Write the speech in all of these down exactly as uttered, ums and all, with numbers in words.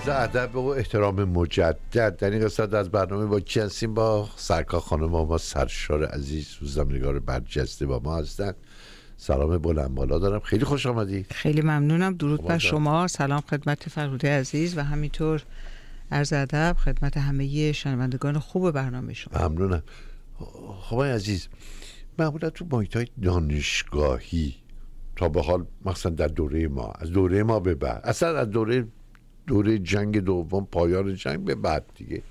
عرض ادب و احترام مجدد در این قسمت از برنامه با کی هستیم؟ با سرکار خانم هما سرشار عزیز، روزنامه‌نگار برجسته با ما هستند. سلام بلند بالا دارم، خیلی خوش آمدید. خیلی ممنونم، درود بر شما. سلام خدمت فرهوده عزیز و همینطور عرض ادب خدمت همه شنوندگان خوب برنامه شما. ممنونم. خب عزیز، معمولا تو محیط‌های دانشگاهی تا به حال مثلا در دوره ما، از دوره ما به بعد، اصلا از دوره دوره جنگ دوم، پایان جنگ به بعد دیگه،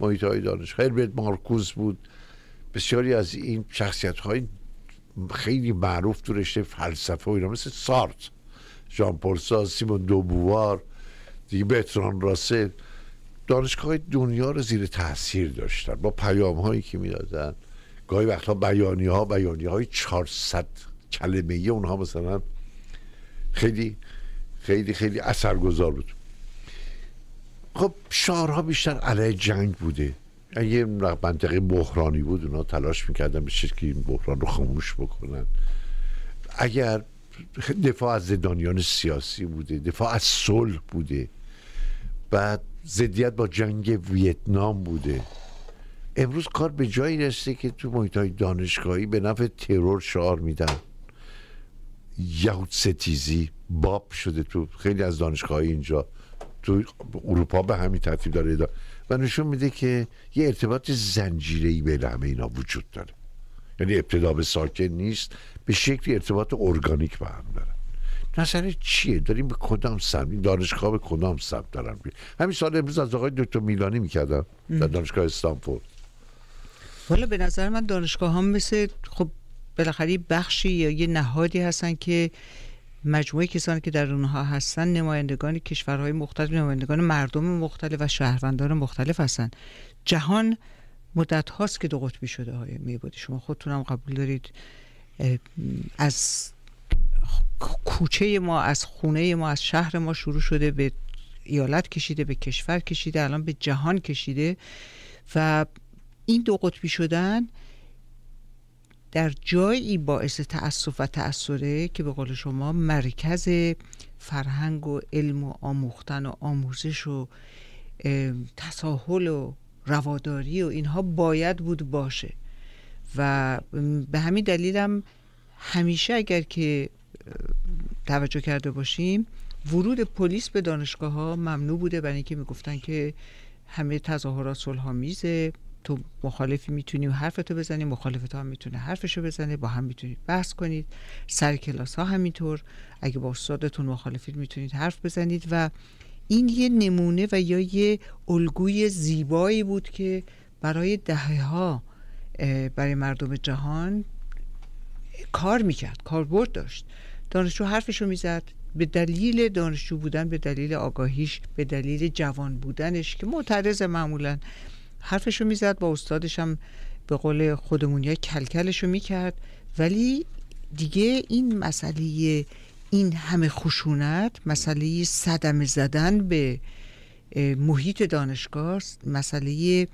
محیط‌های دانشگاهی، هربرت مارکوز بود، بسیاری از این شخصیت‌های خیلی معروف تو رشته فلسفه و اینا، مثل سارت، ژان پل سارت، سیمون دوبوار دیگه، برتران راسل، دانشگاه دنیا رو زیر تاثیر داشتن با پیام هایی که میدادن. گاهی وقتا بیانیه ها بیانیه های چهارصد کلمه ای اونها مثلا خیلی خیلی خیلی اثرگذار بود. خب شعارها بیشتر علیه جنگ بوده، یه منطقه بحرانی بود، اونها تلاش میکردن به شکلی این بحران رو خاموش بکنن. اگر دفاع از زندانیان سیاسی بوده، دفاع از صلح بوده، بعد ضدیت با جنگ ویتنام بوده. امروز کار به جایی رسیده که تو محیط‌های دانشگاهی به نفع ترور شعار میدن، یهود ستیزی باب شده تو خیلی از دانشگاه‌های اینجا، تو اروپا به همین ترتیب داره ادامه و نشون میده که یه ارتباط زنجیره‌ای بین همه اینا وجود داره، یعنی ابتدا به ساکن نیست، به شکلی ارتباط ارگانیک با هم داره. نظر چیه؟ داریم به کدام سمت، دانشگاه به کدام سمت دارن؟ همین سال امروز از آقای دکتر میلانی میکردم در دانشگاه استانفورد. والا به نظر من دانشگاه هم مثل خب بالاخره بخشی یا یه نهادی هستن که مجموعه کسانی که در اونها هستن نمایندگان کشورهای مختلف، نمایندگان مردم مختلف و شهروندان مختلف هستن. جهان مدت هاست که دو قطبی شده های میبودی، شما خودتون هم قبول دارید. از کوچه ما، از خونه ما، از شهر ما شروع شده، به ایالت کشیده، به کشور کشیده، الان به جهان کشیده و این دو قطبی شدن در جایی باعث تأسف و تأثره که به قول شما مرکز فرهنگ و علم و آموختن و آموزش و تساهل و رواداری و اینها باید بود باشه و به همین دلیلم همیشه اگر که توجه کرده باشیم ورود پلیس به دانشگاه ها ممنوع بوده، برای اینکه میگفتن که همه تظاهرات صلح‌آمیزه، تو مخالفی میتونی حرفتو بزنی، مخالفت هم میتونه حرفشو بزنه، با هم میتونید بحث کنید، سر کلاس ها همینطور اگه با استادتون مخالفید میتونید حرف بزنید و این یه نمونه و یا یه الگوی زیبایی بود که برای دهه‌ها برای مردم جهان کار میکرد، کاربرد داشت. دانشجو حرفشو میزد به دلیل دانشجو بودن، به دلیل آگاهیش، به دلیل جوان بودنش که معترض معمولا حرفشو میزد، با استادش هم به قول خودمون یا کلکلشو میکرد، ولی دیگه این مسئله، این همه خشونت، مسئله صدمه زدن به محیط دانشگاه، مسئله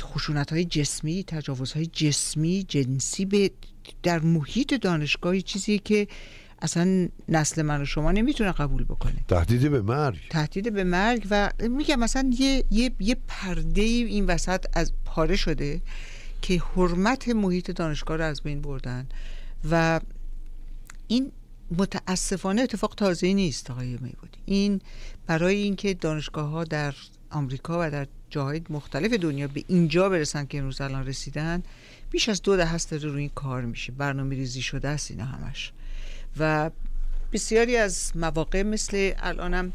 خشونت‌های جسمی، تجاوزهای جسمی، جنسی به در محیط دانشگاهی، چیزی که اصلا نسل من و شما نمیتونه قبول بکنه. تهدید به مرگ، تهدید به مرگ و میگم مثلا یه یه یه پرده این وسط از پاره شده که حرمت محیط دانشگاه رو از بین بردن و این متاسفانه اتفاق تازه‌ای نیست آقای میبدی. این برای اینکه دانشگاه‌ها در آمریکا و در جاهای مختلف دنیا به اینجا برسن که امروز الان رسیدن، بیش از دو دهه است روی این کار میشه، برنامه ریزی شده است اینا همش و بسیاری از مواقع مثل الانم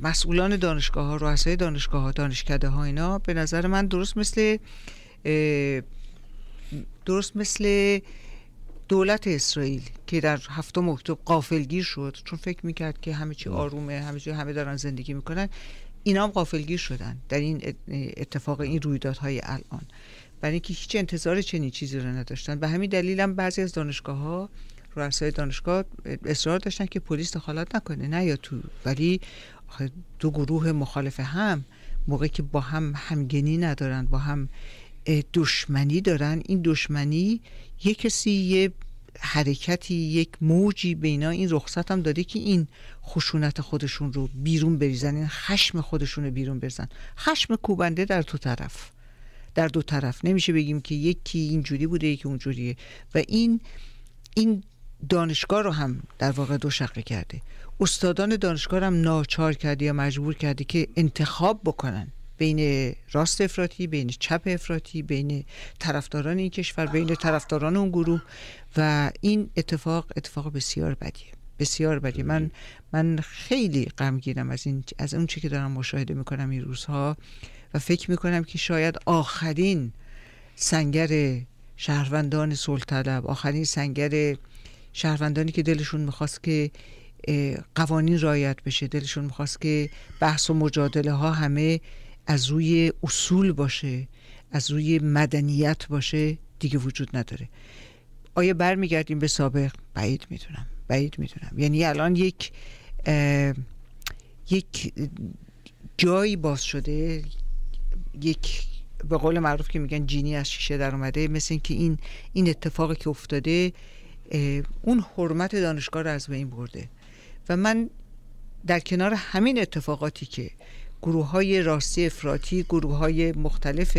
مسئولان دانشگاه ها، رؤسای دانشگاه ها، دانشکده ها، اینا به نظر من درست مثل درست مثل دولت اسرائیل که در هفتم اکتبر غافلگیر شد، چون فکر میکرد که همه چی آرومه، همه چی، همه دارن زندگی میکنن، اینا هم غافلگیر شدن در این اتفاق، این رویدادهای الان، برای اینکه هیچ انتظار چنین چیزی رو نداشتن. به همین دلیل هم بعضی از دانشگاه ها، رؤسای دانشگاه اصرار داشتن که پلیس دخالت نکنه، نه یا تو، ولی دو گروه مخالف هم موقعی که با هم همگنی ندارن، با هم دشمنی دارن، این دشمنی یک کسی یه حرکتی، یک موجی به اینا این رخصت هم داده که این خشونت خودشون رو بیرون بریزن، این خشم خودشون رو بیرون بریزن. خشم کوبنده در دو طرف، در دو طرف نمیشه بگیم که یکی اینجوری بوده یکی اونجوریه. و این این دانشگاه رو هم در واقع دو شقه کرده، استادان دانشگاه هم ناچار کرده یا مجبور کرده که انتخاب بکنن بین راست افراطی، بین چپ افراطی، بین طرفداران این کشور، بین طرفداران اون گروه. و این اتفاق اتفاق بسیار بدیه، بسیار بدیه. من من خیلی غمگینم از این، از اون چیزی که دارم مشاهده میکنم این روزها، و فکر میکنم که شاید آخرین سنگر شهروندان سلطلب، آخرین سنگر شهروندانی که دلشون میخواست که قوانین رعایت بشه، دلشون میخواست که بحث و مجادله ها همه از روی اصول باشه، از روی مدنیت باشه، دیگه وجود نداره. آیا برمیگردیم به سابق؟ بعید میدونم، بعید میدونم. یعنی الان یک یک جایی باز شده، یک به قول معروف که میگن جینی از شیشه در اومده، مثل این که این این اتفاقی که افتاده اون حرمت دانشگاه رو از بین برده. و من در کنار همین اتفاقاتی که گروه های راستی افراطی، گروه های مختلف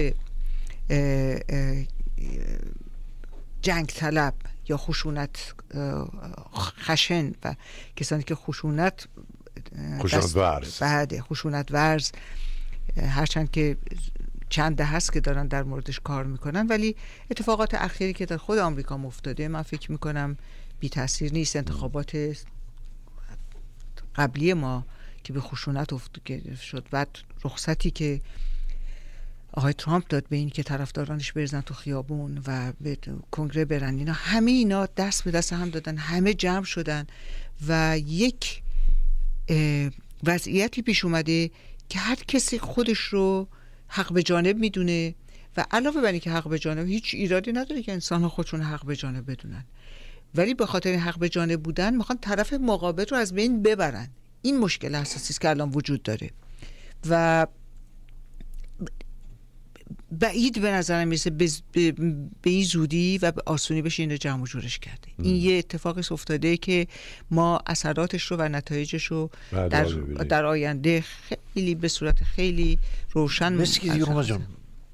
جنگ طلب یا خشونت خشن و کسانی که خشونت خشونت ورز بعد خشونت ورز هرچند که چند ده هست که دارن در موردش کار میکنن، ولی اتفاقات اخیری که در خود آمریکا افتاده من فکر میکنم بی تاثیر نیست. انتخابات قبلی ما که به خشونت افتاده شد، بعد رخصتی که آقای ترامپ داد به این که طرفدارانش برزن تو خیابون و به کنگره برن، اینا همه اینا دست به دست هم دادن، همه جمع شدن و یک وضعیتی پیش اومده که هر کسی خودش رو حق به جانب میدونه. و علاوه بر اینکه حق به جانب، هیچ ایرادی نداره که انسان ها خودشون حق به جانب بدونن، ولی به خاطر حق به جانب بودن میخوان طرف مقابل رو از بین ببرن. این مشکل اساسی است که الان وجود داره و بعید به نظرم میرسه به این زودی و به آسونی بشه این رو جمع و جورش کرده. این ام. یه اتفاقی افتاده که ما اثراتش رو و نتایجش رو در, در آینده خیلی به صورت خیلی روشن می‌بینیم.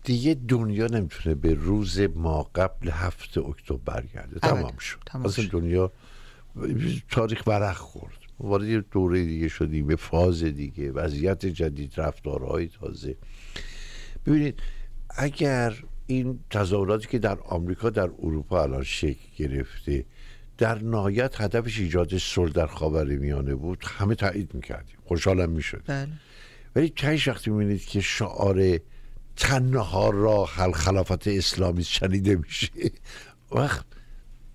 دیگه دنیا نمیتونه به روز ما قبل هفت اکتبر برگرده، تمام شد. اصلا دنیا تاریخ ورق خورد، وارد دوره دیگه شدیم، به فاز دیگه، وضعیت جدید، رفتارهای تازه. ببینید اگر این تظاهراتی که در آمریکا، در اروپا الان شکل گرفته، در نهایت هدفش ایجاد صلح در خاورمیانه بود، همه تایید میکردیم، خوشحالم میشد. بله. ولی تهش وقتی میبینید که شعار تنها راه الخلافت اسلامی شنیده میشه، وقت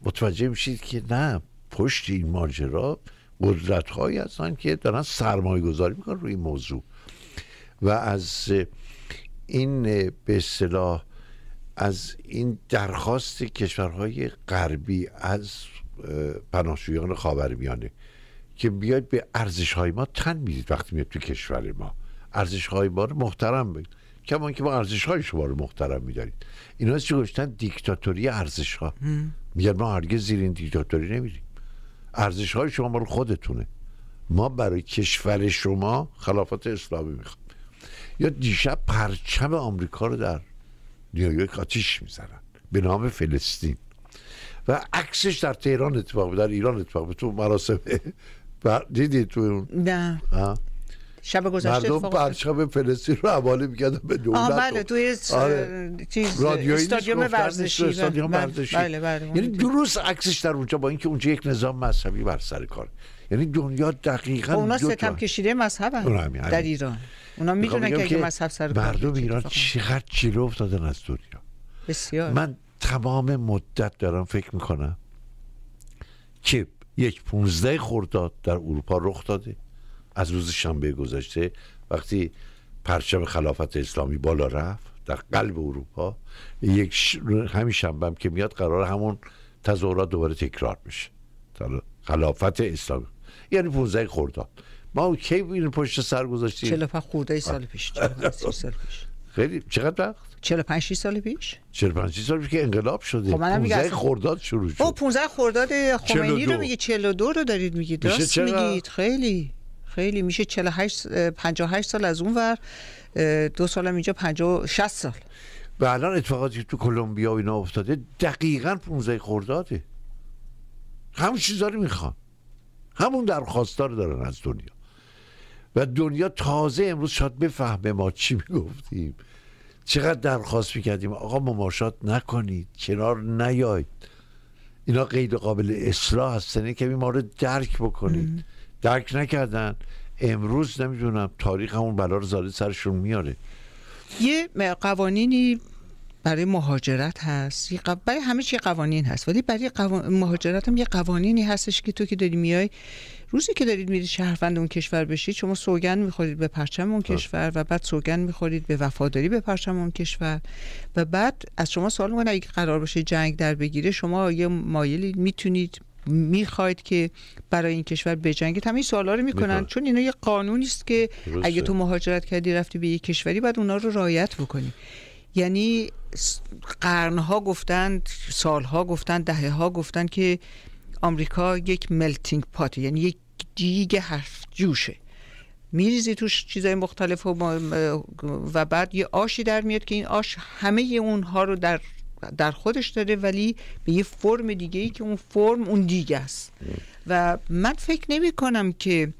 متوجه میشید که نه، پشت این ماجرا قدرت‌هایی هستن که دارن سرمایه گذاری میکنن روی این موضوع و از این به اصطلاح از این درخواست کشورهای غربی از پناهجویان خاورمیانه که بیاید به ارزش‌های ما تن میدید. وقتی میاد تو کشور ما ارزش‌های ما رو محترم بگید، کما اینکه ما ارزش‌های شما رو محترم می‌دارید. اینا چی گفتن؟ دیکتاتوری ارزش‌ها. میگن ما هرگز زیر این دیکتاتوری نمیریم، ارزش‌های شما مال خودتونه، ما برای کشور شما خلافت اسلامی میخوایم. یا دیشب پرچم آمریکا رو در نیویورک آتیش میزنن به نام فلسطین و عکسش در تهران اتفاق میفته، در ایران اتفاق میفته. تو مراسم دیدی تو اون؟ نه. شب گذشته مردم پرچم فلسطین رو حواله میکردن به دولت. آه بله، توی چیز استادیوم ورزشی، استادیوم ورزشی. بله بله. یعنی درست عکسش در اونجا، با اینکه اونجا یک نظام مذهبی بر سر کار. یعنی دنیا دقیقاً اونا ستم کشیده مذهبن در ایران. اونا میدونن که اگه مذهب سر کار، مردم ایران چقدر جلو افتادن از دنیا. بسیار. من تمام مدت دارم فکر میکنم که یک پانزده خرداد در اروپا رخ داده، از روز شنبه گذشته وقتی پرچم خلافت اسلامی بالا رفت در قلب اروپا. یک ش... همین شنبه هم که میاد قرار همون تظاهرات دوباره تکرار بشه، خلافت اسلامی، یعنی پانزده خرداد. ما کی این پشت سر گذاشتیم؟ چهل و پنج خرداد سال پیش. خیلی چقدر وقت چهل و پنج سال پیش؟ چهل و پنج سال پیش که انقلاب شده. خب پانزده خرداد شروع شد. او پانزده خرداد خمینی رو میگه، چهل و دو رو دارید میگید. درست میگید. خیلی خیلی میشه چهل و هشت پنجاه و هشت سال از اون ور، دو سال هم اینجا پنجاه و شش سال. و الان اتفاقاتی که تو کلمبیا و اینا افتاده دقیقاً پانزده خرداده. همون چیزا رو میخوان. همون درخواستا رو دارن از دنیا. و دنیا تازه امروز شاید بفهمه ما چی میگفتیم. چقدر درخواست میکردیم آقا مماشات نکنید، کنار نیاید، اینا غیر قابل اصلاح هستن، که ما رو درک بکنید. درک نکردن، امروز نمیدونم تاریخ همون بلا رو زاده سرشون میاره. یه قوانینی برای مهاجرت هست، برای همه چی قوانین هست، ولی برای قوان... مهاجرت هم یه قوانینی هستش که تو که داری میای، روزی که دارید میرید شهروند اون کشور بشید، شما سوگند میخورید به پرچم اون کشور و بعد سوگند میخورید به وفاداری به پرچم اون کشور و بعد از شما سوال میکنه اگه قرار باشه جنگ در بگیره شما یه مایلی میتونید میخواید که برای این کشور بجنگید. همین سوالا رو میکنن میخواه. چون اینا یه قانونی است که روسته. اگه تو مهاجرت کردی رفتی به یه کشوری بعد اونا رو رعایت بکنی. یعنی قرنها گفتند، سالها گفتند، دهه‌ها گفتند که آمریکا یک ملتینگ پات، یعنی یک دیگ هفت جوشه، میریزی توش چیزای مختلف و, و بعد یه آشی در میاد که این آش همه اونها رو در در خودش داره ولی به یه فرم دیگه ای که اون فرم اون دیگه است. و من فکر نمی کنم که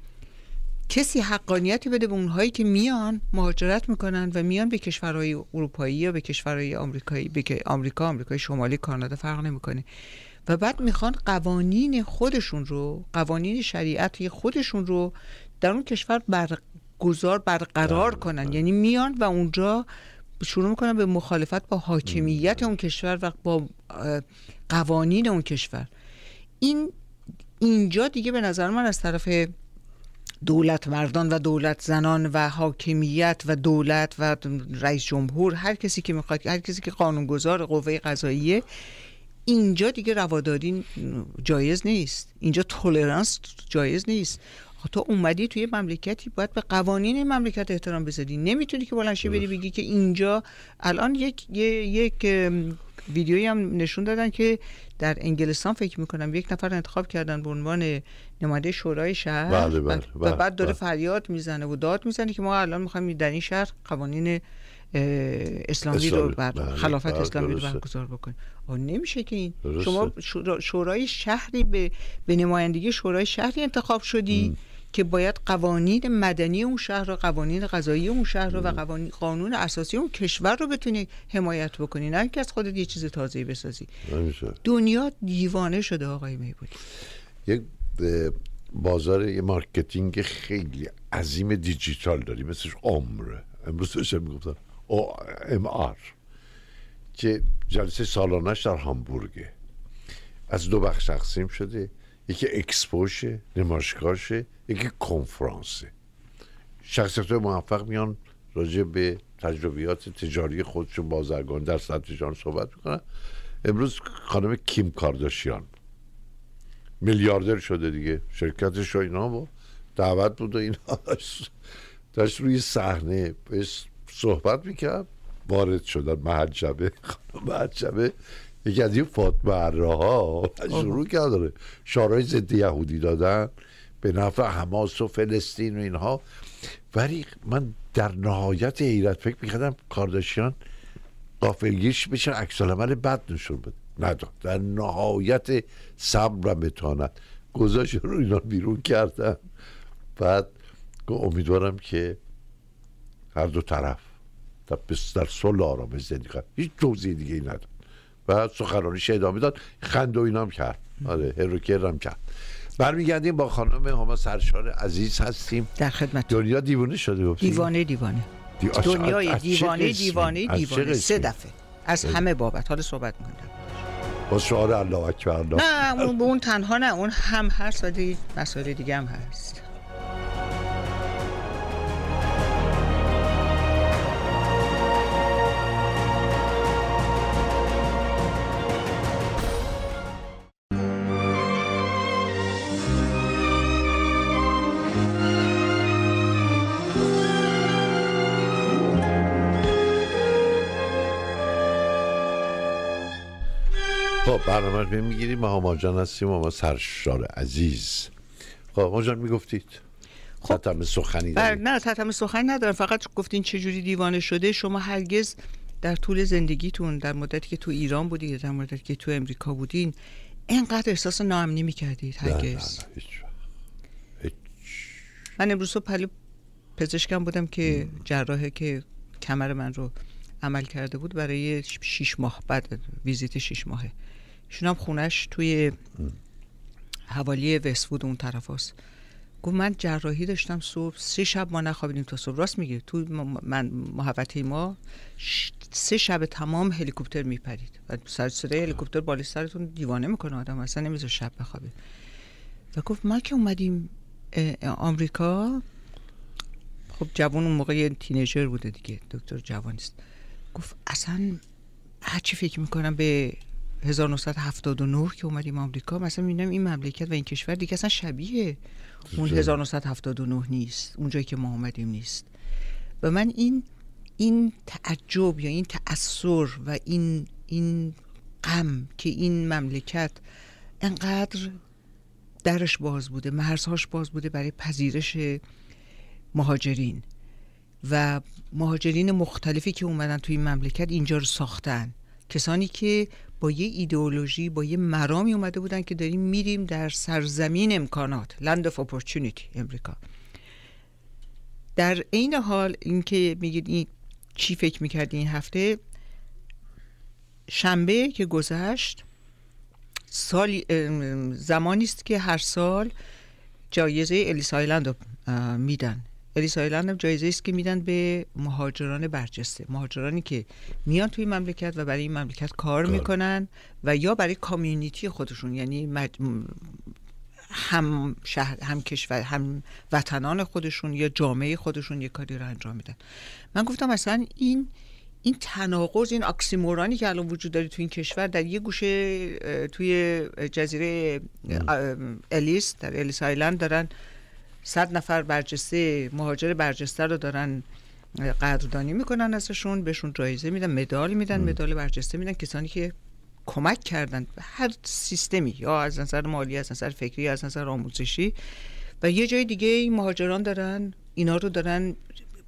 کسی حقانیتی بده به اونهایی که میان مهاجرت میکنن و میان به کشورهای اروپایی یا به کشورهای آمریکایی، به آمریکا، آمریکای شمالی، کانادا فرق نمیکنه، و بعد میخوان قوانین خودشون رو، قوانین شریعتی خودشون رو در اون کشور برگزار برقرار کنن. یعنی میان و اونجا شروع میکنن به مخالفت با حاکمیت اون کشور و با قوانین اون کشور. این اینجا دیگه به نظر من از طرف دولت مردان و دولت زنان و حاکمیت و دولت و رئیس جمهور، هر کسی که میخواد، هر کسی که قانونگذار قوه قضاییه، اینجا دیگه رواداری جایز نیست، اینجا تولرانس جایز نیست. تو اومدی توی مملکتی باید به قوانین مملکت احترام بذاری، نمیتونی که بلنشی بری بگی که اینجا. الان یک یک, یک ویدیویی هم نشون دادن که در انگلستان فکر میکنم یک نفر انتخاب کردن به عنوان نماینده شورای شهر، بله بله بله، و بعد داره بله. فریاد میزنه و داد میزنه که ما الان میخوایم در این شهر قوانین اسلامی رو بر خلافت اسلامی رو برگزار بکنیم. آ نمیشه که این درسته. شما شورای شهری به به نمایندگی شورای شهری انتخاب شدی م. که باید قوانین مدنی اون شهر رو، قوانین قضایی اون شهر رو و قوانین قانون اساسی اون کشور رو بتونی حمایت بکنی، نه اینکه از خودت یه چیز تازه‌ای بسازی. نمیشه. دنیا دیوانه شده آقای میبدی. یک بازار یه مارکتینگ خیلی عظیم دیجیتال داریم، مثلش عمر امروز داشتم میگفتم او ام آر که جلسه سالانش در هامبورگه، از دو بخش تقسیم شده، یکی اکسپوشه، نمایشگاهشه، یکی کنفرانسه. شخصیت‌های موفق میان راجع به تجربیات تجاری خودشون بازرگان در سطح جهان صحبت میکنن. امروز خانم کیم کارداشیان میلیاردر شده دیگه، شرکتش و اینا با دعوت بود و اینا، داشت روی صحنه صحبت میکرد، وارد شدن محجبه، خانم محجبه یکی از این فاطمه الراها شروع کرده شعارهای ضد یهودی دادن به نفع حماس و فلسطین و اینها. ولی من در نهایت حیرت فکر میکردم کارداشیان غافلگیرش بشه، عکسالعمل بد نشون بده، نداد. در نهایت صبر و متانت گذاشت رو اینا بیرون کردن. بعد امیدوارم که هر دو طرف در صلح آرام زندگی کنند. هیچ توضیح دیگه ای نداد و سخنرانیش ادامه داد، خند و اینام کرد، آره هروکر هم کرد. برمیگردیم با خانم هما سرشار عزیز هستیم در خدمت. دنیا دیوانه شده گفتیم، دیوانه دیوانه دی... دنیای دیوانه دیوانه دیوانه سه دفعه از همه بابت حال صحبت می‌کنم با شعار الله اکبر الله. نه اون اون تنها نه، اون هم هست و دی... مسائل دیگه هم هست. خب برنامه رو میگیریم. ما هما جان هستیم، هما سرشار عزیز. خب هما جان میگفتید خب تتم سخنی دارید؟ نه تتم سخنی ندارم، فقط گفتین چجوری دیوانه شده. شما هرگز در طول زندگیتون، در مدتی که تو ایران بودید، در مدتی که تو امریکا بودین، اینقدر احساس ناامنی میکردید؟ هرگز. نه نه نه هیچ هیچ. من امروز صبح پلو پزشکم بودم که جراحه که کمر من رو عمل کرده بود برای شیش ماه، بعد ویزیت شیش ماهه. ایشون هم خونش توی حوالی وست‌وود اون طرف هست. گفت من جراحی داشتم صبح، سه شب ما نخوابیدیم تا صبح. راست میگه، تو من محوطه ما سه شب تمام هلیکوپتر میپرید و سر صدای هلیکوپتر بالای سرتون دیوانه میکنه آدم، اصلا نمیذاره شب بخوابه. و گفت ما که اومدیم آمریکا، خب جوان اون موقع تینیجر بوده دیگه، دکتر جوانیست، گفت اصلا هرچی فکر میکنم به هزار و نهصد و هفتاد و نه که اومدیم آمریکا، مثلا میبینم این مملکت و این کشور دیگه اصلا شبیه اون هزار و نهصد و هفتاد و نه نیست، اونجایی که ما اومدیم نیست. و من این این تعجب یا این تأثر و این این غم که این مملکت انقدر درش باز بوده، مرزهاش باز بوده برای پذیرش مهاجرین و مهاجرین مختلفی که اومدن توی این مملکت اینجا رو ساختن، کسانی که با یه ایدئولوژی، با یه مرامی اومده بودن که داریم میریم در سرزمین امکانات، Land of Opportunity امریکا. در این حال اینکه میگید این چی فکر میکردی این هفته شنبه که گذشت، سال زمانی است که هر سال جایزه الیس آیلند رو میدن. الیس آیلند هم جایزه است که میدن به مهاجران برجسته، مهاجرانی که میان توی مملکت و برای این مملکت کار میکنن و یا برای کامیونیتی خودشون، یعنی مج... هم شهر، هم کشور، هم وطنان خودشون یا جامعه خودشون یه کاری رو انجام میدن. من گفتم مثلا این این تناقض، این اکسیمورانی که الان وجود داره توی این کشور، در یه گوشه توی جزیره الیس، در الیس آیلند دارن صد نفر برجسته، مهاجر برجسته رو دارن قدردانی میکنن ازشون، بهشون جایزه میدن، مدال میدن، مدال برجسته میدن، کسانی که کمک کردن به هر سیستمی، یا از نظر مالی، از نظر فکری، از نظر آموزشی. و یه جای دیگه این مهاجران دارن اینا رو دارن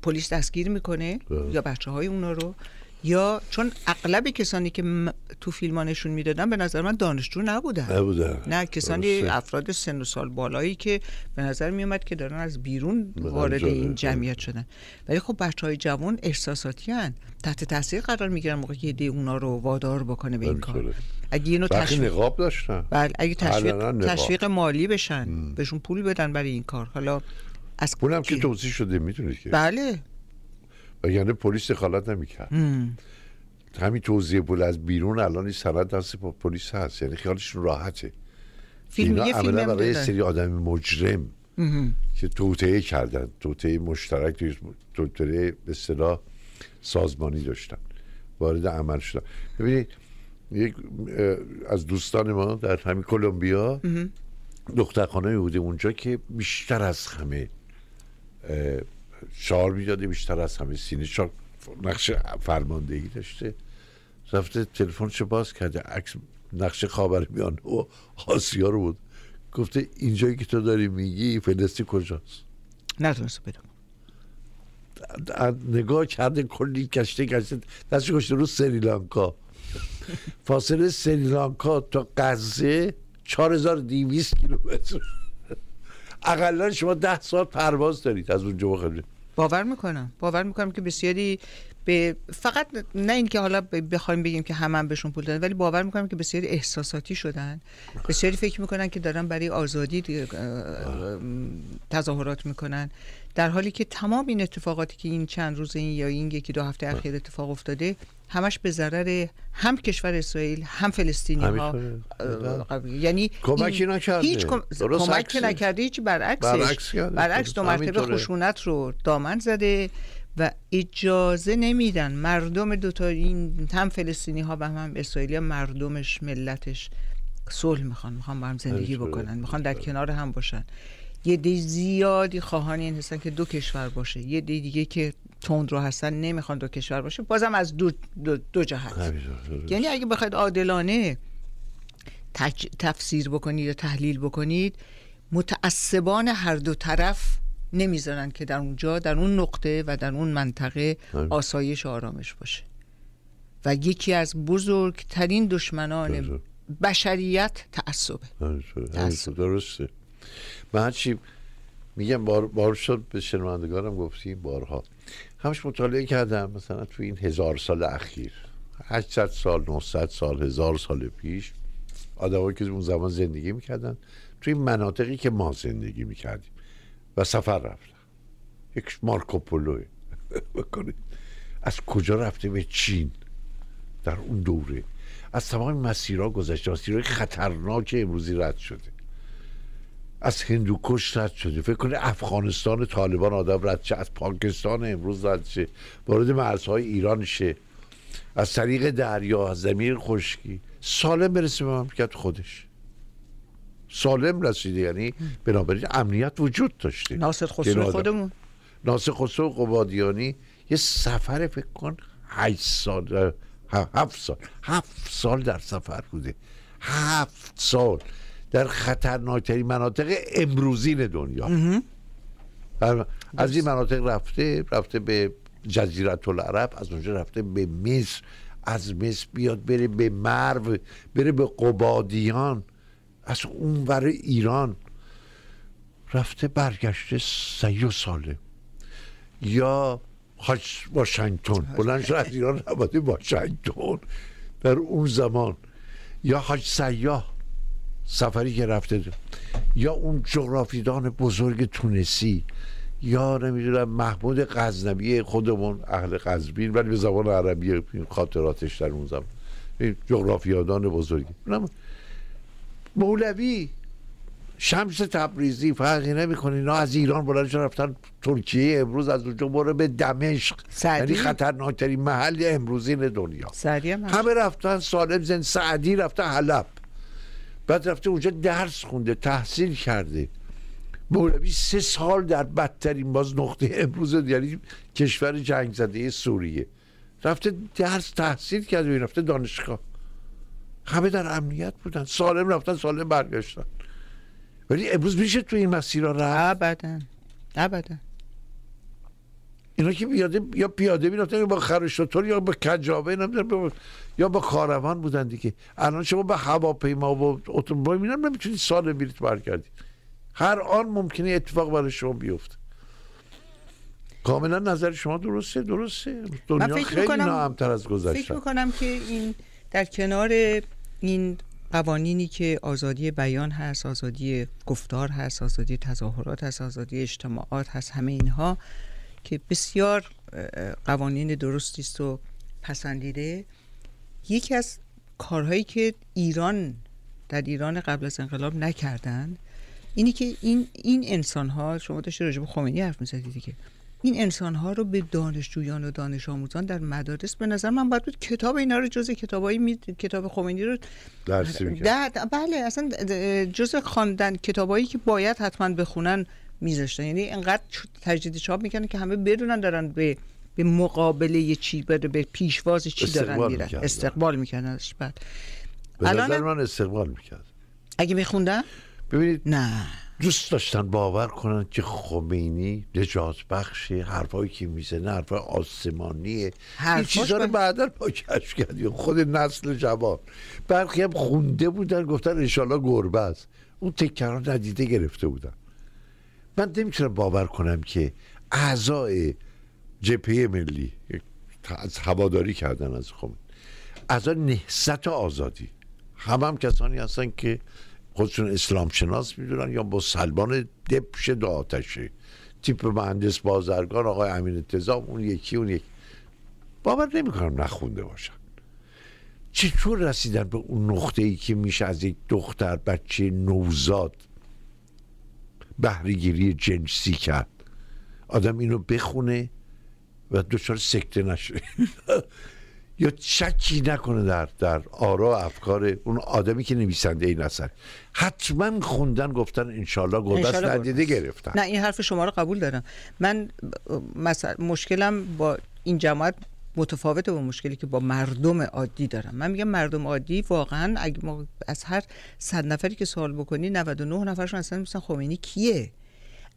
پلیس دستگیر میکنه یا بچه های اونا رو، یا چون اغلب کسانی که تو فیلمانشون میدادن به نظر من دانشجو نبودن نبودن نه، کسانی برسته. افراد سن و سال بالایی که به نظر میومد که دارن از بیرون وارد این جمعیت شدن، ولی خب بچه های جوان احساساتی هن، تحت تاثیر قرار میگیرن موقعی که ایده اونا رو وادار بکنه به این کار. اگه اینو تشویق نقاب داشتن، بله اگه تشویق تشویق مالی بشن، م. بهشون پول بدن برای این کار. حالا از اونم که توضیح شده میدونید که بله، یعنی پلیس دخالت نمی‌کرد. همین توزیع پول از بیرون الان سند دست پلیس هست، یعنی خیالشون راحته. فیلم اینا عملا برای سری آدم مجرم ام. که توطئه کردن، توطئه مشترک، توطئه به اصطلاح سازمانی داشتن، وارد عمل شدن. ببینید یک از دوستان ما در همین کلمبیا دخترخانه‌ای بوده اونجا که بیشتر از همه شعار میداده، بیشتر از همه سینه شعار، نقش فرماندهی داشته، رفته تلفنش باز کرده، عکس نقش خاورمیانه و آسیا رو بود، گفته اینجایی که تو داری میگی فلسطین کجاست؟ نتونست بدم، نگاه کرده کلی کشته کشته دستش گشته رو سریلانکا. فاصله سریلانکا تا غزه چهار هزار و دویست کیلومتر، اقلا شما ده ساعت پرواز دارید از اونجا بخواد. باور میکنم باور میکنم که بسیاری به فقط نه اینکه حالا بخوایم بگیم که همه هم بهشون پول دادن، ولی باور میکنم که بسیاری احساساتی شدن، بسیاری فکر میکنن که دارن برای آزادی تظاهرات میکنن، در حالی که تمام این اتفاقاتی که این چند روز این یا این یکی دو هفته اخیر اتفاق افتاده همش به ضرر هم کشور اسرائیل هم فلسطینی‌ها، یعنی کمکی نکرده، هیچ کم... کمکی نکرده، هیچ برعکسش برعکس, برعکس دو مرتبه خشونت رو دامن زده و اجازه نمیدن مردم دو تا این، هم فلسطینی‌ها و هم اسرائیلیا، مردمش، ملتش صلح میخوان، میخوان با هم زندگی بکنن، میخوان در کنار هم باشن. یه دی زیادی خواهان این هستن که دو کشور باشه، یه دی دیگه که تند رو هستن نمیخوان دو کشور باشه، بازم از دو, دو, دو جهت. یعنی اگه بخواید عادلانه تج... تفسیر بکنید یا تحلیل بکنید، متعصبان هر دو طرف نمیذارن که در اونجا، در اون نقطه و در اون منطقه آسایش و آرامش باشه. و یکی از بزرگترین دشمنان بشریت تعصبه. درسته. من هرچی میگم بار بار شد به شنوندگانم گفتیم بارها، همش مطالعه کردم مثلا تو این هزار سال اخیر، هشتصد سال، نهصد سال، هزار سال پیش آدمایی که اون زمان زندگی میکردن توی مناطقی که ما زندگی میکردیم و سفر رفتن. یک مارکوپولوه بکنید از کجا رفته به چین در اون دوره، از تمام مسیرها گذشته، مسیرهای خطرناک امروزی رد شده، از هندوکش رد شده، فکر کنید افغانستان طالبان آدم رد شه، از پاکستان امروز رد شه، وارد مرزهای ایران شه، از طریق دریا، از زمین خشکی، سالم برسه به مملکت خودش. سالم رسیده، یعنی بنابراین امنیت وجود داشته. ناصر خسرو خودمون، ناصر خسرو قبادیانی یه سفر فکر کن هشت سال، هفت سال، هفت سال در سفر بوده، هفت سال در خطرناکترین مناطق امروزین دنیا. از این مناطق رفته رفته به جزیره العرب، از اونجا رفته به مصر، از مصر بیاد بره به مرو، بره به قبادیان، از اون ور ایران رفته برگشته سیو ساله. یا حاج واشنگتن بلند شد از ایران رفته واشنگتن در اون زمان، یا حاج سیاح سفری که رفته ده. یا اون جغرافیدان بزرگ تونسی، یا نمیدونم محمود غزنوی خودمون اهل قزوین ولی به زبان عربی خاطراتش در اون زمان، این جغرافیادان بزرگی، مولوی، شمس تبریزی، فرقی نمی‌کنه، اینا از ایران بلند رفتن ترکیه امروز، از اونجا بره به دمشق، یعنی خطرناکترین محل امروزین دنیا، همه رفتن سالم زن. سعدی رفته حلب، بعد رفته اونجا درس خونده، تحصیل کرده. مولوی سه سال در بدترین باز نقطه امروز، یعنی کشور جنگ زده سوریه، رفته درس تحصیل کرده، رفته دانشگاه، همه در امنیت بودن، سالم رفتن، سالم برگشتن. ولی امروز میشه تو این مسیرها رفت؟ ابدا ابدا. اینا که پیاده یا پیاده میرفتن با خرشتور یا با کجاوه نمیدونم یا با کاروان بودن دیگه. الان شما به هواپیما و اتومبیل میرن نمیتونید سالم برید برگردید، هر آن ممکنه اتفاق برای شما بیفته. کاملا نظر شما درسته، درسته. دنیا خیلی ناامن‌تر از گذشته. فکر میکنم که این در کنار این قوانینی که آزادی بیان هست، آزادی گفتار هست، آزادی تظاهرات هست، آزادی اجتماعات هست، همه اینها که بسیار قوانین درستی است و پسندیده، یکی از کارهایی که ایران در ایران قبل از انقلاب نکردن اینی که این این انسان‌ها، شما داشتید راجع به خمینی حرف می‌زدید دیگه، این انسان‌ها رو به دانشجویان و دانش آموزان در مدارس، به نظر من باید بود کتاب اینا رو جزء کتابای می... کتاب خمینی رو درسی می‌کرد. ده... بله، اصلا جزء خواندن کتابایی که باید حتما بخونن میذاشتن، یعنی انقدر تجدید چاپ میکنن که همه بدونن دارن به به مقابله چی، به به پیشواز چی دارن میرن، استقبال میکنن. بعد الان من استقبال میکرد اگه میخوندن، ببینید نه دوست داشتن باور کنن که خمینی نجات بخشه، حرفایی که میزنه حرفای آسمانیه، این چیزا رو بعدا پاکش کردیم. خود نسل جوان برخی هم خونده بودن، گفتن انشالله گربه است، اون تکرار ندیده گرفته بودن. من نمیتونم باور کنم که اعضای جبهه ملی از هواداری کردن از خمینی، اعضای نهضت آزادی، هم هم کسانی هستن که خودشون اسلام شناس میدونن یا با سلمان دبش دو آتشه، تیپ مهندس بازرگان، آقای امین انتظام، اون یکی اون یکی، باور نمیکنم نخونده باشن. چطور رسیدن به اون نقطه ای که میشه از یک دختر بچه نوزاد بهره‌گیری جنسی کرد؟ آدم اینو بخونه و دچار سکته نشه یا شکی نکنه در در آرا و افکار اون آدمی که نویسنده این اثر، حتما خوندن، گفتن انشالله گودست ندیده گرفتن. نه این حرف شما رو قبول دارم. من مثلا مشکلم با این جماعت متفاوته با مشکلی که با مردم عادی دارم. من میگم مردم عادی واقعا اگه ما از هر صد نفری که سوال بکنی نود و نه نفرشون اصلا میگن خمینی کیه؟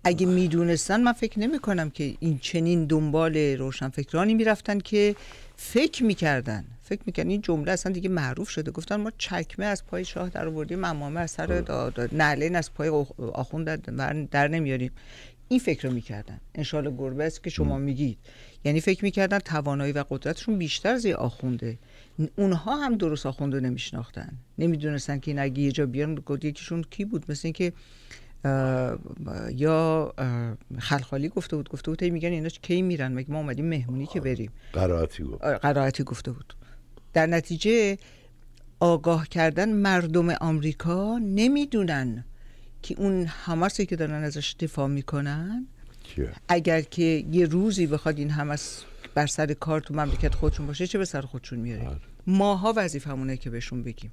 اگه میدونستن من فکر نمی کنم که این چنین دنبال روشنفکرانی میرفتن که فکر میکردن فکر میکردن این جمله اصلا دیگه معروف شده، گفتن ما چکمه از پای شاه در آوردیم، امامه از سر نعلین از پای آخوند در نمیاریم. این فکر رو میکردن. انشالله گربه است که شما میگید، یعنی فکر میکردن توانایی و قدرتشون بیشتر از آخونده. اونها هم درست آخوند رو نمیشناختن، نمیدونستن که این اگه یه جا بیان یکیشون کی بود، مثل اینکه یا خلخالی گفته بود گفته بود میگن اینا کی میرن، مگه ما اومدیم مهمونی که بریم. قرائتی گفت قرائتی گفته بود. در نتیجه آگاه کردن مردم آمریکا، نمیدونن که اون حماسی که دارن ازش دفاع میکنن چیه؟ اگر که یه روزی بخواد این حماس بر سر کار تو مملکت خودشون باشه چه به سر خودشون میاره. ماها وظیفمونه که بهشون بگیم.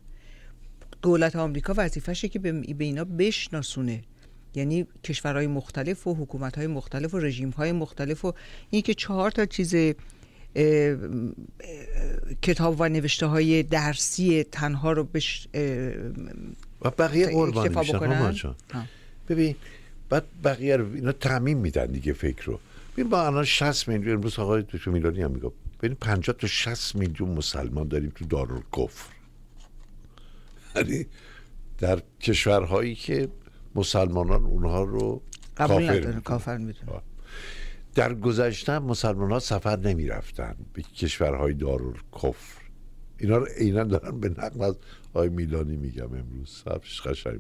دولت آمریکا وظیفشه که به اینا بشناسونه، یعنی کشورهای مختلف و حکومتهای مختلف و رژیمهای مختلف و این که چهار تا چیز کتاب و نوشته های درسی تنها رو بش و بقیه قربانی میشن. ببین بعد بقیه رو اینا تعمیم میدن دیگه فکر رو. ببین با الان شصت میلیون، امروز آقای دکتر میلانی هم میگه ببین پنجاه تا شصت میلیون مسلمان داریم تو دارالکفر، یعنی در کشورهایی که مسلمانان اونها رو قبول کافر میدونن. در گذشته مسلمان ها سفر نمی رفتن به کشورهای دارالکفر. اینا رو عیناً دارن به نقل از آقای میلانی میگم امروز. حرفش قشنگ.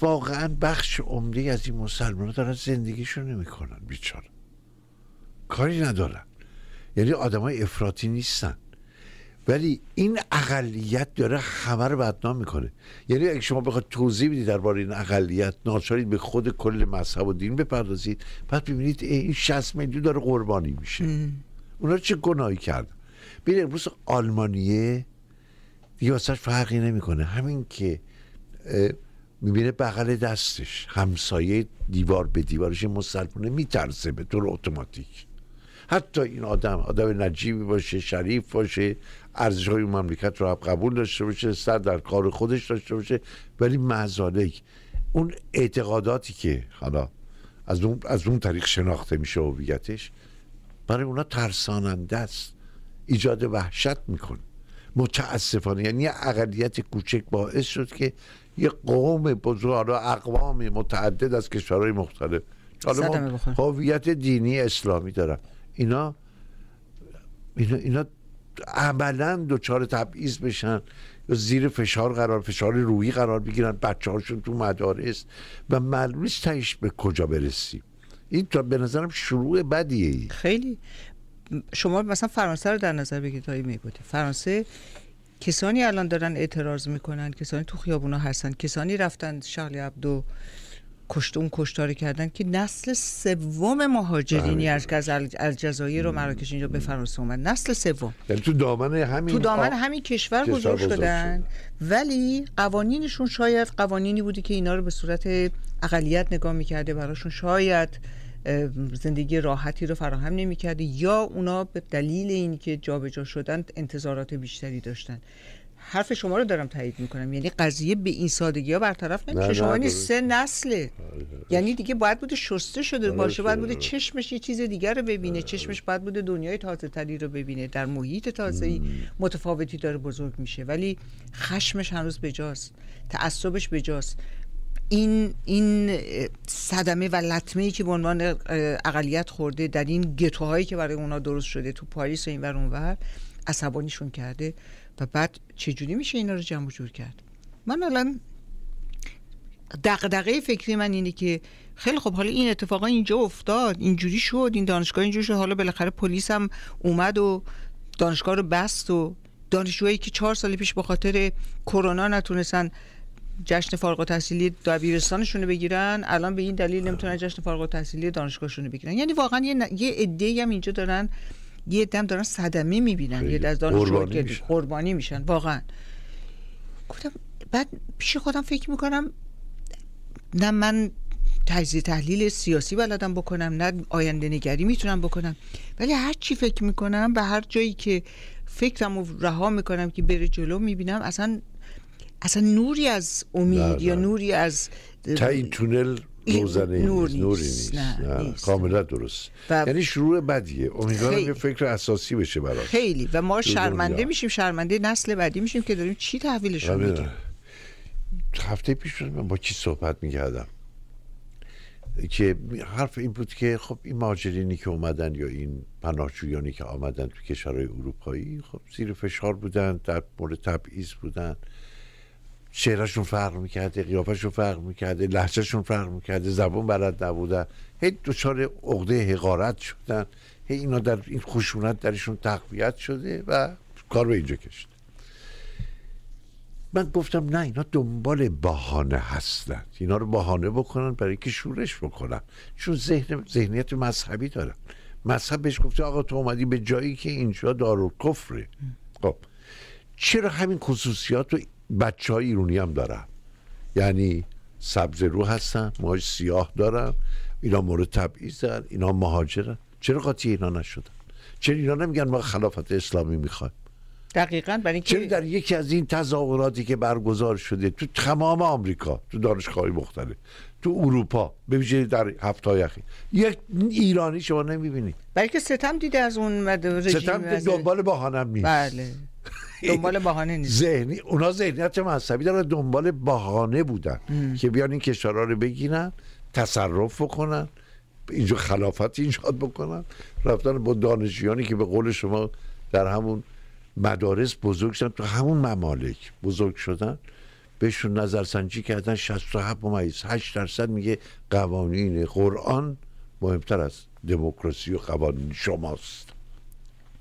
واقعا بخش عمده‌ای از این مسلمان ها دارن زندگیشون نمیکنن، بیچاره کاری ندارن، یعنی آدمای افراطی نیستن، ولی این اقلیت داره همه رو بدنام میکنه. یعنی اگه شما بخواد توضیح بدید درباره این اقلیت، ناچارید به خود کل مذهب و دین بپردازید، بعد ببینید این شصت میلیون داره قربانی میشه. اونا چه گناهی کردن؟ ببین امروز آلمانیه دیگه واسش فرقی نمیکنه، همین که میبینه بغل دستش همسایه دیوار به دیوارش مسلمانه میترسه به طور اتوماتیک. حتی این آدم آدم نجیبی باشه، شریف باشه، ارزش‌های مملکت رو قبول داشته باشه، سر در کار خودش داشته باشه، ولی معذالک اون اعتقاداتی که حالا از اون از اون طریق شناخته میشه هویتش، برای اونا ترساننده است، ایجاد وحشت میکنه متاسفانه. یعنی اقلیت کوچک باعث شد که یه قوم بزرگ و اقوام متعدد از کشورهای مختلف حالا هویت دینی اسلامی دارن، اینا اینا, اینا عملا دوچار تبعیض بشن یا زیر فشار قرار فشار روحی قرار بگیرن، بچه هاشون تو مدارس و معلوم نیست تهش به کجا برسیم. این تا به نظرم شروع بدیه. ای. خیلی شما مثلا فرانسه رو در نظر بگیرید آقای میبدی، فرانسه کسانی الان دارن اعتراض میکنن، کسانی تو خیابونا هستن، کسانی رفتن شغلی عبدو کشت اون کشتاری کردن که نسل سوم مهاجرینی از الجزایر و مراکش اینجا به فرانسه اومد، نسل سوم، یعنی تو دامن همین تو دامن همین آ... کشور بزرگ شدن، ولی قوانینشون شاید قوانینی بوده که اینا رو به صورت اقلیت نگاه میکرده، براشون شاید زندگی راحتی رو فراهم نمیکرده، یا اونا به دلیل اینکه جابجا شدن انتظارات بیشتری داشتن. حرف شما رو دارم تایید میکنم، یعنی قضیه به این سادگی ها برطرف نمیشه. شما این سه نسله، یعنی دیگه باید بوده شسته شده باشه، باید بوده چشمش یه چیز دیگر رو ببینه، چشمش باید بوده دنیای تازه تری رو ببینه، در محیط تازه‌ای متفاوتی داره بزرگ میشه، ولی خشمش هنوز بجاست، تعصبش بجاست. این این صدمه و لطمه‌ای که به عنوان اقلیت خورده در این گتوهایی که برای اونا درست شده تو پاریس و اینور اونور، عصبانیشون کرده. و بعد چجوری میشه اینا رو جمع جور کرد؟ من الان دغدغه فکری من اینه که خیلی خب حالا این اتفاقا اینجا افتاد، اینجوری شد، این دانشگاه اینجوری شد، حالا بالاخره پلیس هم اومد و دانشگاه رو بست و دانشجوهایی که چهار سال پیش به خاطر کرونا نتونستن جشن فارغ التحصیلی دبیرستانشون رو بگیرن، الان به این دلیل نمیتونن جشن فارغ التحصیلی دانشگاهشون رو بگیرن. یعنی واقعا یه ن... یه عده‌ای هم اینجا دارن یه دم دارن صدمه میبینن، یه از دانشجوها قربانی میشن واقعا. گفتم بعد پیش خودم فکر میکنم نه من تجزیه تحلیل سیاسی بلدم بکنم، نه آینده نگری میتونم بکنم، ولی هر چی فکر میکنم به هر جایی که فکرمو رها میکنم که بره جلو، میبینم اصلا اصلا نوری از امید نه، نه. یا نوری از تای تونل روزنه نوری نیست. کاملا درست. یعنی شروع بدیه. امیدوارم یه فکر اساسی بشه براش. خیلی و ما شرمنده میشیم، شرمنده نسل بعدی میشیم که داریم چی تحویلشون میدیم. هفته پیش من با کی صحبت میکردم که حرف این بود که خب این مهاجرینی که اومدن یا این پناهجویانی که آمدن تو کشورهای اروپایی، خب زیر فشار بودن، در مورد تبعیض بودن، چهرهشون فرق میکرده، قیافهشون فرق میکرده، لهجهشون فرق میکرده، زبون بلد نبودن، هی دچار عقده حقارت شدن، هی اینا در این خشونت درشون تقویت شده و کار به اینجا کشید. من گفتم نه، اینا دنبال بهانه هستند، اینا رو بهانه بکنن برای اینکه شورش بکنن، چون ذهن ذهنیت مذهبی دارن. مذهب بهش گفته آقا تو اومدی به جایی که اینجا دارالکفره. خب چرا همین خصوصیات رو بچه های ایرونی هم دارن؟ یعنی سبز رو هستن، موهاش سیاه دارن، اینا مورد تبعیض دارن، اینا مهاجرن، چرا قاطی اینا نشدن؟ چرا اینا نمیگن ما خلافت اسلامی میخوایم؟ دقیقاً برای اینکه چرا در یکی از این تظاهراتی که برگزار شده تو تمام آمریکا، تو دانشگاه‌های مختلف، تو اروپا، به ویژه در هفته‌های اخیر یک ایرانی شما نمی‌بینید. برای اینکه ستم دیده از اون رژیم، ستم دنبال بهانه نیست. بله. دنبال بهانه نیست. ذهنی اونا ذهنیت مذهبی دارن، دنبال بهانه بودن ام. که بیان این کشورها رو بگیرن، تصرف بکنن، اینجا خلافت ایجاد بکنن. رفتن با دانشجویانی که به قول شما در همون مدارس بزرگ شدن، تو همون ممالک بزرگ شدن، بهشون نظرسنجی کردن، شصت و هفت ممیز هشت درصد میگه قوانین قرآن مهمتر از دموکراسی و قوانین شماست.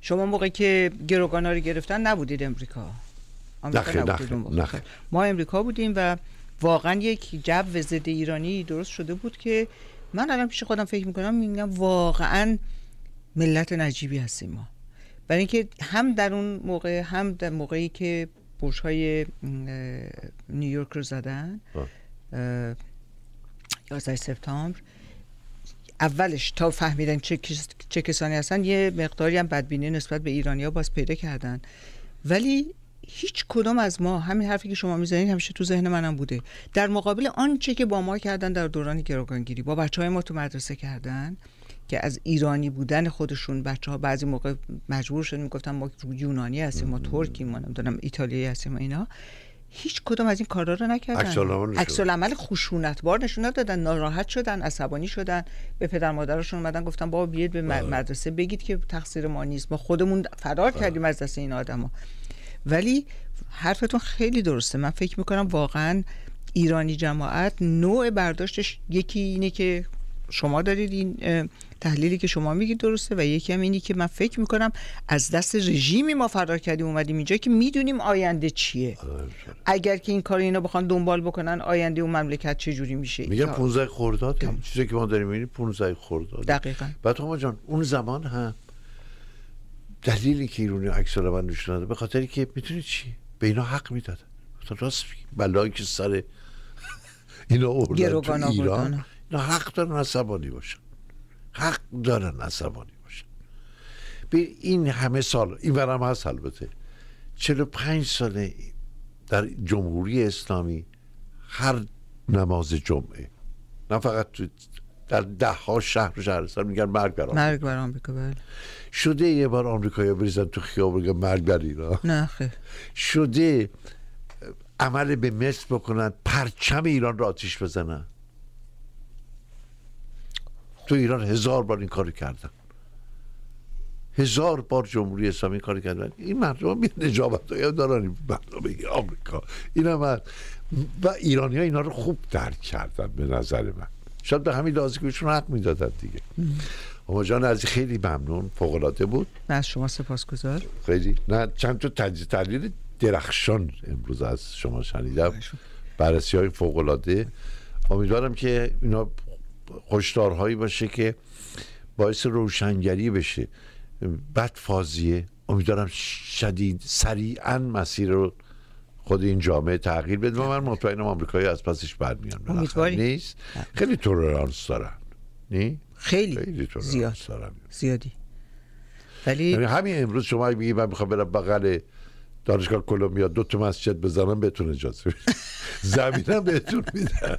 شما موقعی که گروگانا رو گرفتن نبودید امریکا؟ آمریکا نبودید اون موقع. ما امریکا بودیم و واقعا یک جو ضد ایرانی درست شده بود که من الان پیش خودم فکر میکنم، میگم واقعا ملت نجیبی هستیم ما، برای اینکه هم در اون موقع، هم در موقعی که برج‌های نیویورک رو زدن یازده سپتامبر، اولش تا فهمیدن چه, کس... چه کسانی هستن، یه مقداری هم بدبینی نسبت به ایرانی‌ها باز پیدا کردن، ولی هیچ کدام از ما، همین حرفی که شما میزنید همیشه تو ذهن منم بوده، در مقابل آنچه که با ما کردن در دوران گروگانگیری، با بچه‌های ما تو مدرسه کردن که از ایرانی بودن خودشون بچه ها بعضی موقع مجبور شدن میگفتن ما یونانی هستیم، ما ترکیم، ما نمیدونم ایتالیایی هستیم، اینا هیچ کدوم از این کارا رو نکردن. عکس العمل خشونتبار نشون ندادن، ناراحت شدن، عصبانی شدن، به پدر مادرشون اومدن گفتن بابا بیاید به مدرسه بگید که تقصیر ما نیست، ما خودمون فرار کردیم از دست این آدما. ولی حرفتون خیلی درسته، من فکر میکنم واقعا ایرانی جماعت نوع برداشتش یکی اینه که شما دارید، این تحلیلی که شما میگید درسته، و یکی هم اینی که من فکر میکنم از دست رژیمی ما فرار کردیم اومدیم اینجا که میدونیم آینده چیه. اگر که این کار اینا بخوان دنبال بکنن، آینده اون مملکت چه جوری میشه؟ میگم پانزده خرداد چیزی که ما داریم میبینیم پانزده خرداد. دقیقاً. بعد هما جان اون زمان هم دلیلی که ایرونی اکسالا من نشون داده به خاطری که میتونید چی به اینا حق میدادن، راست بلایی که سر اینا آوردن تو ایران، اینا حق دارن عصبانی باشن، حق دارن عصبانی باشن. به این همه سال این ورم هست، البته چهل و پنج ساله در جمهوری اسلامی هر نماز جمعه، نه فقط تو در ده ها شهر و شهرستان میگن مرگ بر آمریکا، مرگ بر آمریکا. بله. شده یه بار آمریکایی‌ها بریزن تو خیابون بگن مرگ بر ایران؟ نه خیر. شده عمل به مثل بکنن، پرچم ایران را آتیش بزنن؟ تو ایران هزار بار این کاری کردن، هزار بار جمهوری اسلامی این کاری کردن. این مردم بی نجابت های دارن، این مردم آمریکا این هم و ایرانی ها اینا رو خوب درک کردن به نظر من، شاید به همین لازم که بهشون حق میدادن دیگه. هما جان از خیلی ممنون، فوق العاده بود. نه از شما سپاسگزار. خیلی نه چند تا تجزیه تحلیل درخشان امروز از شما شنیدم، بررسی های فوق العاده. امیدوارم که اینا هشدارهایی باشه که باعث روشنگری بشه. بد فازیه، امیدوارم شدید سریعا مسیر رو خود این جامعه تغییر بده و من مطمئنم آمریکایی از پسش برمیان. امیدواری نیست. خیلی تولرانس دارن. نی؟ خیلی خیلی تولرانس زیاد. دارن. زیادی. ولی همین امروز شما میگی من میخوام برم بغل دانشگاه کلمبیا دو تا مسجد بزنم بهتون اجازه میدن. زمینم بهتون میدن.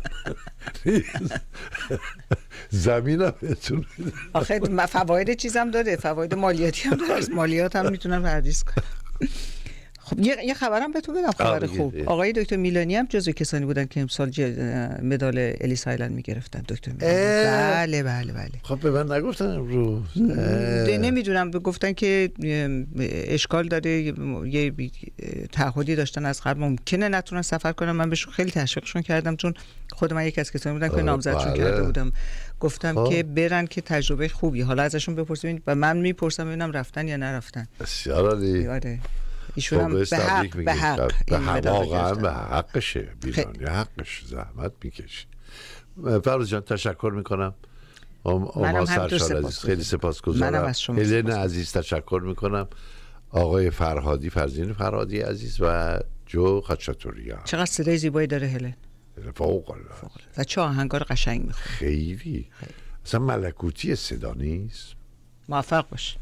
زمینم بهتون میدن. آخه فواید چیزم داره، فواید مالیاتی هم داره. مالیات هم میتونم پرداخت کنم. خب یه خبرم بهتون بدم، خبر خوب. آقای دکتر میلانی هم جزو کسانی بودن که امسال مدال الیس آیلند میگرفتن. دکتر میلانی بله بله بله. خب به من نگفتن امروز. نمیدونم، گفتن که اشکال داره، یه تعهدی داشتن از قبل، ممکنه نتونن سفر کنن. من بهشون خیلی تشویقشون کردم چون خود من یکی از کسانی بودم که نامزدشون کرده بودم. گفتم آه. که برن که تجربه خوبی. حالا ازشون بپرسید و من میپرسم ببینم رفتن یا نرفتن. بسیار عالی. ایشون هم به حق به حق به حق به حقشه بیرانی حقش زحمت میکشه. فراز جان تشکر میکنم. هما سرشار عزیز خیلی سپاسگزارم. هلن عزیز تشکر میکنم. آقای فرهادی فرزین فرهادی عزیز و جو خاچاتوریان. چقدر صدای زیبایی داره هلن، فوق العاده و چه آهنگار قشنگ میخونه. خیلی اصلا ملکوتی صدا نیست. موفق باش.